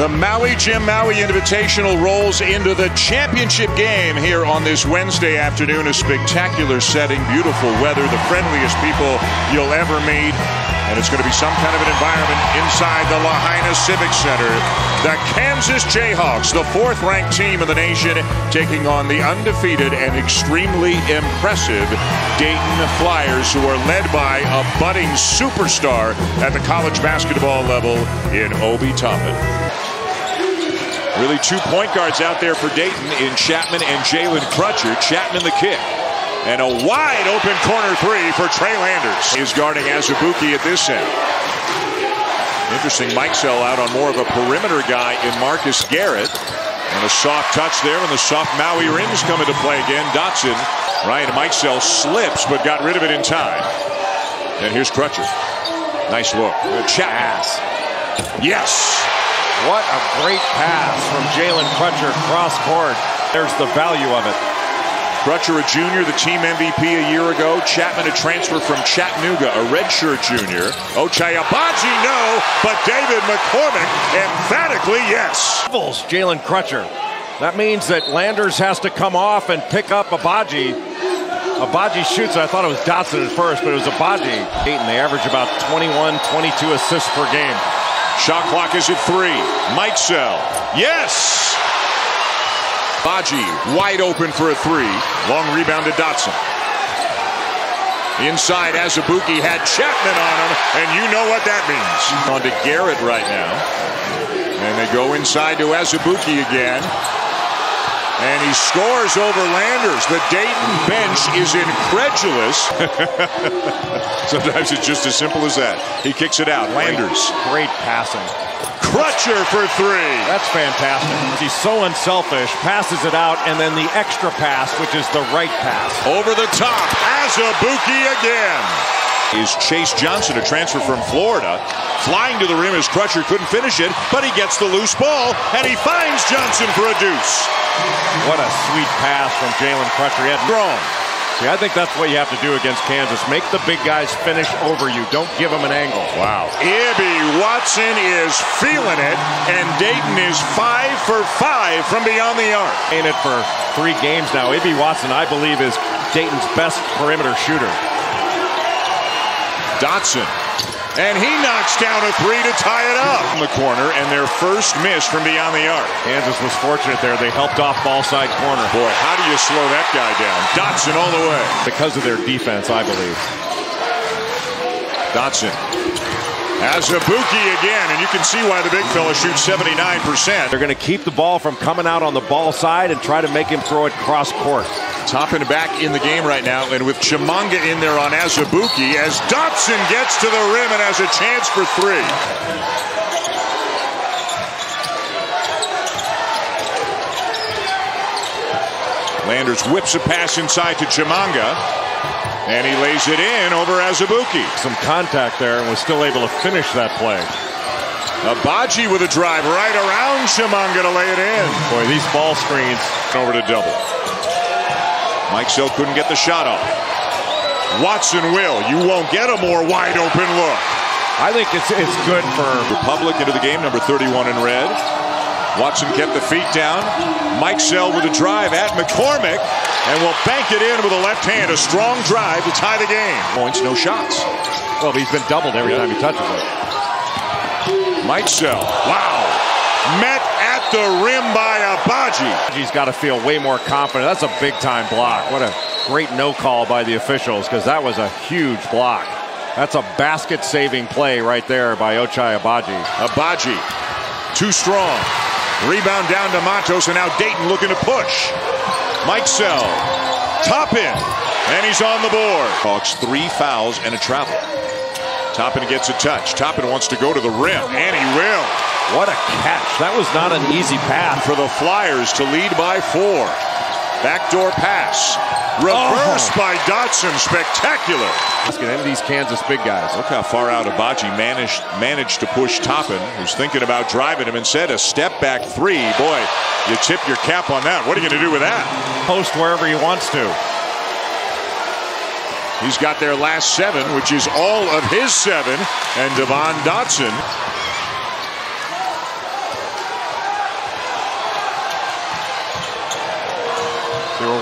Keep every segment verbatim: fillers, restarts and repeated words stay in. The Maui Jim Maui Invitational rolls into the championship game here on this Wednesday afternoon. A spectacular setting, beautiful weather, the friendliest people you'll ever meet. And it's going to be some kind of an environment inside the Lahaina Civic Center. The Kansas Jayhawks, the fourth-ranked team in the nation, taking on the undefeated and extremely impressive Dayton Flyers, who are led by a budding superstar at the college basketball level in Obi Toppin. Really two point guards out there for Dayton in Chapman and Jalen Crutcher. Chapman the kick. And a wide open corner three for Trey Landers. He's guarding Azubuki at this end. Interesting, Mikesell out on more of a perimeter guy in Marcus Garrett. And a soft touch there, and the soft Maui rims come into play again. Dotson, Ryan Mikesell slips, but got rid of it in time. And here's Crutcher. Nice look. Chapman. Yes. What a great pass from Jalen Crutcher cross-court. There's the value of it. Crutcher a junior, the team M V P a year ago. Chapman a transfer from Chattanooga, a redshirt junior. Ochai Agbaji, no, but David McCormack emphatically yes. Jalen Crutcher. That means that Landers has to come off and pick up Agbaji. Agbaji shoots. I thought it was Dotson at first, but it was Agbaji. Dayton, they average about twenty-one, twenty-two assists per game. Shot clock is at three. Mikesell, yes! Agbaji wide open for a three. Long rebound to Dotson. Inside, Azubuki had Chapman on him, and you know what that means. On to Garrett right now. And they go inside to Azubuki again. And he scores over Landers. The Dayton bench is incredulous. Sometimes it's just as simple as that. He kicks it out. Landers. Great, great passing. Crutcher for three. That's fantastic. He's so unselfish. Passes it out, and then the extra pass, which is the right pass. Over the top. Azubuki again. Is Chase Johnson, a transfer from Florida. Flying to the rim as Crutcher couldn't finish it, but he gets the loose ball, and he finds Johnson for a deuce. What a sweet pass from Jalen Crutcher. He had thrown. See, I think that's what you have to do against Kansas. Make the big guys finish over you. Don't give them an angle. Wow. Ibi Watson is feeling it, and Dayton is five for five from beyond the arc. In it for three games now. Ibi Watson, I believe, is Dayton's best perimeter shooter. Dotson, and he knocks down a three to tie it up in the corner, and their first miss from beyond the arc. Kansas was fortunate there. They helped off ball side corner. Boy, how do you slow that guy down? Dotson all the way. Because of their defense, I believe. Dotson. Azubuki again, and you can see why the big fella shoots seventy-nine percent. They're going to keep the ball from coming out on the ball side and try to make him throw it cross court. Toppin back in the game right now, and with Chimanga in there on Azubuki, as Dotson gets to the rim and has a chance for three. Landers whips a pass inside to Chimanga, and he lays it in over Azubuki. Some contact there, and was still able to finish that play. Agbaji with a drive right around Chimanga to lay it in. Boy, these ball screens. Over to double. Mikesell couldn't get the shot off. Watson will. You won't get a more wide-open look. I think it's, it's good for Republic into the game, number thirty-one in red. Watson kept the feet down. Mikesell with a drive at McCormack, and will bank it in with a left hand. A strong drive to tie the game. Points, no shots. Well, he's been doubled every yeah. time he touches it. Mikesell. Wow. Met at the rim by Agbaji. He's got to feel way more confident. That's a big-time block. What a great no-call by the officials, because that was a huge block. That's a basket-saving play right there by Ochai Agbaji. Agbaji, too strong. Rebound down to Matos, and now Dayton looking to push. Mikesell, Toppin, and he's on the board. Hawks three fouls and a travel. Toppin gets a touch. Toppin wants to go to the rim, and he will. What a catch. That was not an easy pass. For the Flyers to lead by four. Backdoor pass. Reverse oh. by Dotson. Spectacular. Let's get into these Kansas big guys. Look how far out Agbaji managed, managed to push Toppin, who's thinking about driving him, and said a step back three. Boy, you tip your cap on that. What are you going to do with that? Post wherever he wants to. He's got their last seven, which is all of his seven, and Devon Dotson.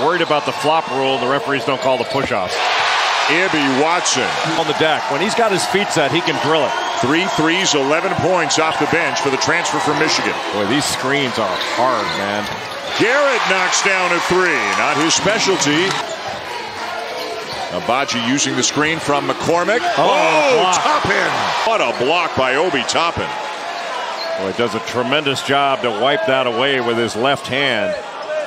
worried about the flop rule. The referees don't call the push-offs. Ibi Watson on the deck. When he's got his feet set, he can drill it. Three threes, eleven points off the bench for the transfer from Michigan. Boy, these screens are hard, man. Garrett knocks down a three. Not his specialty. Agbaji using the screen from McCormack. Oh, oh Toppin! What a block by Obi Toppin. Well, he does a tremendous job to wipe that away with his left hand.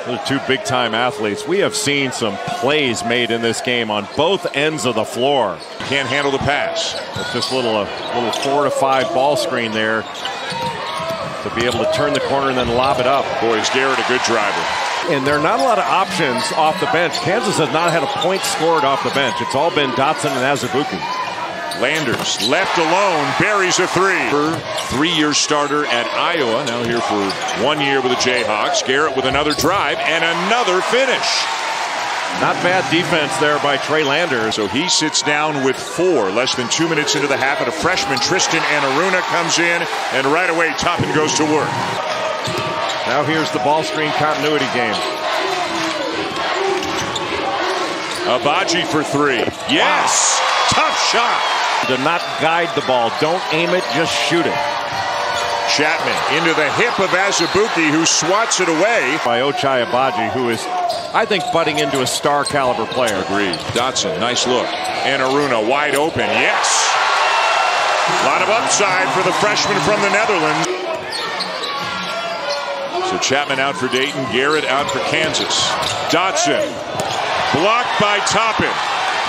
Those are two big-time athletes. We have seen some plays made in this game on both ends of the floor. Can't handle the pass. It's just a little, a little four to five ball screen there to be able to turn the corner and then lob it up. Boy, is Garrett a good driver. And there are not a lot of options off the bench. Kansas has not had a point scored off the bench. It's all been Dotson and Azubuki. Landers, left alone, buries a three. Three-year starter at Iowa, now here for one year with the Jayhawks. Garrett with another drive and another finish. Not bad defense there by Trey Landers. So he sits down with four, less than two minutes into the half, and a freshman, Tristan Enaruna, comes in, and right away, Toppin goes to work. Now here's the ball screen continuity game. Agbaji for three. Yes! Wow. Tough shot. Do not guide the ball. Don't aim it, just shoot it. Chapman into the hip of Azubuki, who swats it away. By Ochai Agbaji, who is, I think, butting into a star caliber player. Agreed. Dotson, nice look. Enaruna wide open, yes. A lot of upside for the freshman from the Netherlands. So Chapman out for Dayton, Garrett out for Kansas. Dotson, blocked by Toppin.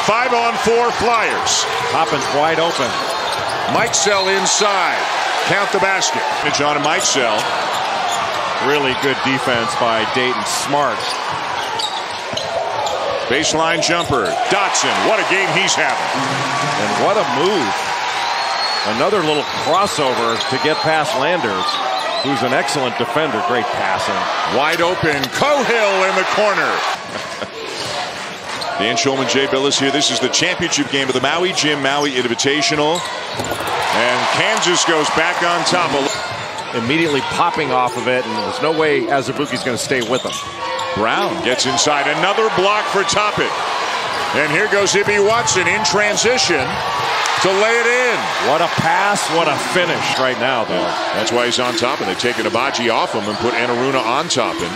Five on four Flyers. Toppin's wide open. Mikesell inside. Count the basket. It's on to Mikesell. Really good defense by Dayton. Smart. Baseline jumper. Dotson. What a game he's having. And what a move. Another little crossover to get past Landers, who's an excellent defender. Great passing. Wide open. Cohill in the corner. Dan Schulman, Jay Billis here. This is the championship game of the Maui Jim Maui Invitational. And Kansas goes back on top. Immediately popping off of it, and there's no way Azubuki's going to stay with him. Brown gets inside. Another block for Toppin. And here goes Ibi Watson in transition to lay it in. What a pass, what a finish right now, though. That's why he's on top, and they've taken Agbaji off him and put Enaruna on top him.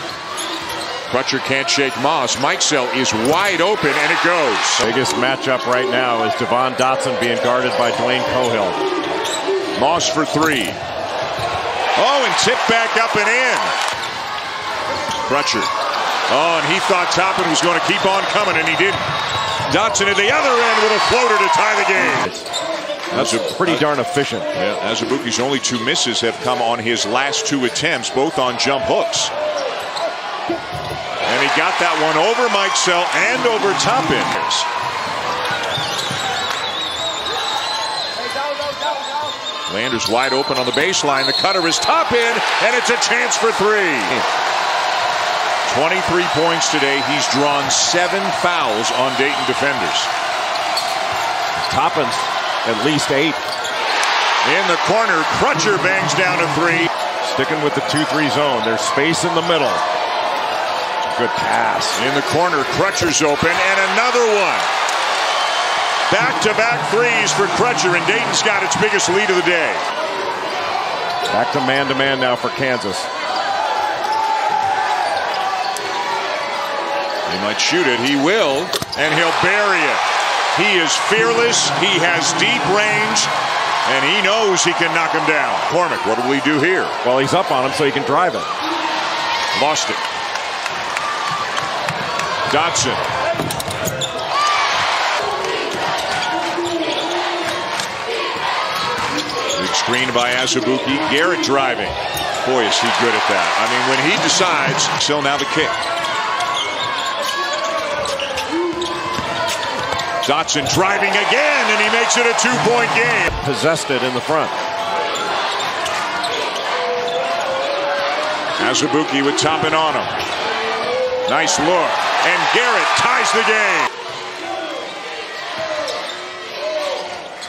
Crutcher can't shake Moss. Mikesell is wide open, and it goes. Biggest matchup right now is Devon Dotson being guarded by Dwayne Cohill. Moss for three. Oh, and tipped back up and in. Crutcher. Oh, and he thought Toppin was going to keep on coming, and he didn't. Dotson at the other end with a floater to tie the game. That's a pretty darn efficient. Yeah, Azubuki's only two misses have come on his last two attempts, both on jump hooks. And he got that one over Mikesell and over Toppin. Landers wide open on the baseline. The cutter is Toppin, and it's a chance for three. twenty-three points today. He's drawn seven fouls on Dayton defenders. Toppin's at least eight. In the corner, Crutcher bangs down a three. Sticking with the two three zone. There's space in the middle. Good pass. In the corner, Crutcher's open, and another one. Back-to-back threes for Crutcher, and Dayton's got its biggest lead of the day. Back to man-to-man now for Kansas. He might shoot it. He will, and he'll bury it. He is fearless. He has deep range, and he knows he can knock him down. McCormack, what will he do here? Well, he's up on him, so he can drive it. Lost it. Dotson. Big screen by Azubuki. Garrett driving. Boy, is he good at that. I mean, when he decides, still now the kick. Dotson driving again, and he makes it a two-point game. Possessed it in the front. Azubuki with Toppin on him. Nice look. And Garrett ties the game.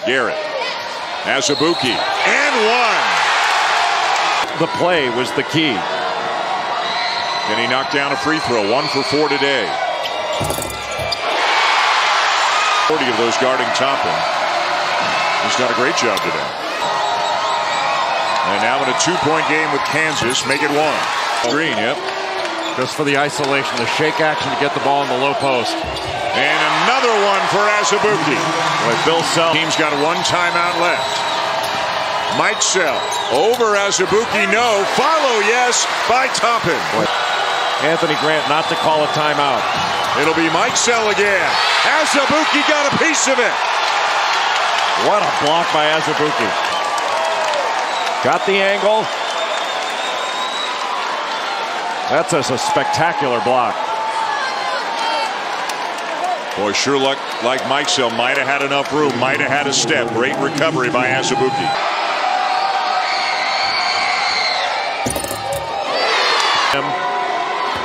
Garrett. Azubuki. And one. The play was the key. Can he knock down a free throw? One for four today. forty of those guarding Toppin. He's done a great job today. And now in a two-point game with Kansas, make it one. Green, yep. Just for the isolation, the shake action to get the ball in the low post. And another one for Azubuki. Boy, Bill Self. Team's got one timeout left. Mikesell over Azubuki, no. Follow, yes, by Toppin. Anthony Grant not to call a timeout. It'll be Mikesell again. Azubuki got a piece of it. What a block by Azubuki. Got the angle. That's a, a spectacular block. Boy, sure look like Mikesell might have had enough room, might have had a step. Great recovery by Azubuki. Um,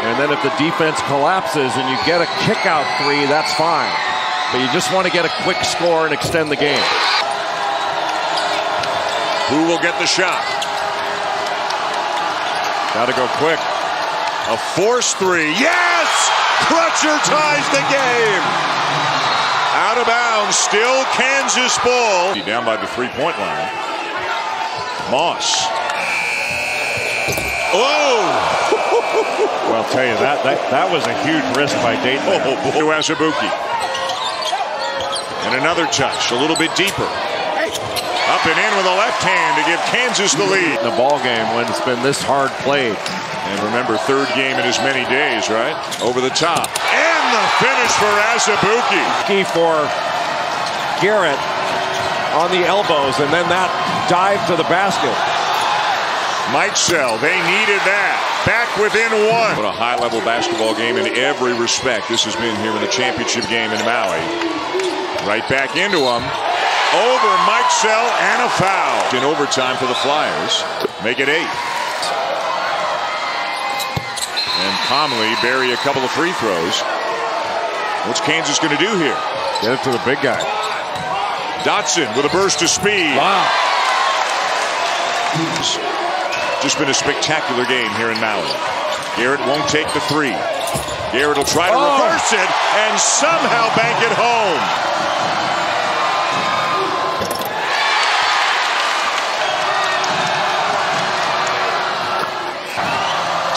And then if the defense collapses and you get a kick-out three, that's fine. But you just want to get a quick score and extend the game. Who will get the shot? Got to go quick. A forced three. Yes! Crutcher ties the game! Out of bounds. Still Kansas ball. Down by the three-point line. Moss. Oh! Well, I'll tell you, that, that that was a huge risk by Dayton. Oh, to Azubuki. And another touch, a little bit deeper. Up and in with a left hand to give Kansas the lead. The ball game when it's been this hard played. And remember, third game in as many days, right? Over the top. And the finish for Azubuki. Key for Garrett on the elbows, and then that dive to the basket. Mikesell, they needed that. Back within one. What a high-level basketball game in every respect. This has been here in the championship game in Maui. Right back into him. Over Mikesell and a foul. In overtime for the Flyers. Make it eight. And calmly bury a couple of free throws. What's Kansas going to do here? Get it to the big guy. Dotson with a burst of speed. Wow. Just been a spectacular game here in Maui. Garrett won't take the three. Garrett will try to oh. reverse it and somehow bank it home.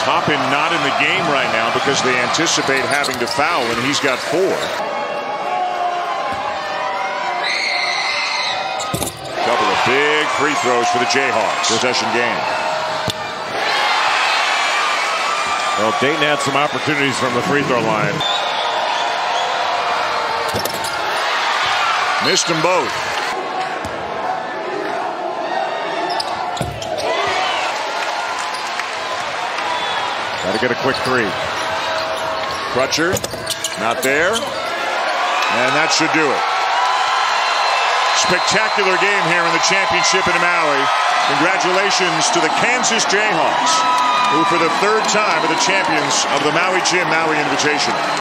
Toppin not in the game right now because they anticipate having to foul, and he's got four. Couple of big free throws for the Jayhawks. Possession game. Well, Dayton had some opportunities from the free throw line. Missed them both. Got to get a quick three. Crutcher, not there. And that should do it. Spectacular game here in the championship in Maui. Congratulations to the Kansas Jayhawks, who for the third time are the champions of the Maui Jim Maui Invitational.